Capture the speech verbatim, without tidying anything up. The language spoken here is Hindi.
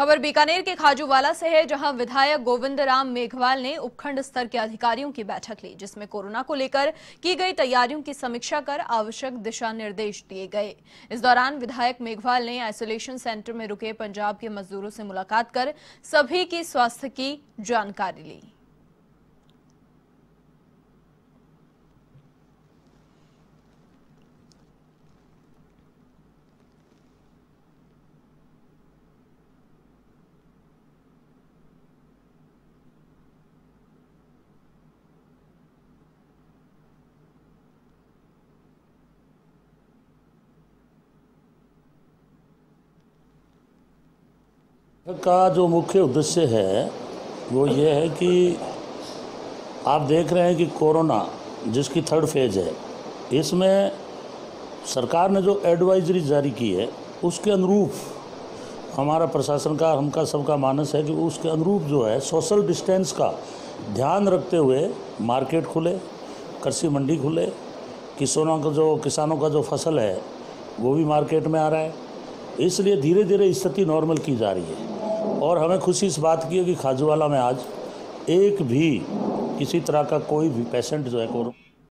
खबर बीकानेर के खाजूवाला से है, जहां विधायक गोविन्दराम मेघवाल ने उपखंड स्तर के अधिकारियों की बैठक ली, जिसमें कोरोना को लेकर की गई तैयारियों की समीक्षा कर आवश्यक दिशा निर्देश दिए गए। इस दौरान विधायक मेघवाल ने आइसोलेशन सेंटर में रुके पंजाब के मजदूरों से मुलाकात कर सभी की स्वास्थ्य की जानकारी ली। का जो मुख्य उद्देश्य है वो ये है कि आप देख रहे हैं कि कोरोना जिसकी थर्ड फेज है, इसमें सरकार ने जो एडवाइजरी जारी की है उसके अनुरूप हमारा प्रशासन का हमका सबका मानस है कि उसके अनुरूप जो है सोशल डिस्टेंस का ध्यान रखते हुए मार्केट खुले, कृषि मंडी खुले, किसानों का जो किसानों का जो फसल है वो भी मार्केट में आ रहा है। इसलिए धीरे धीरे स्थिति नॉर्मल की जा रही है और हमें खुशी इस बात की है कि खाजूवाला में आज एक भी किसी तरह का कोई भी पेशेंट जो है कोरोना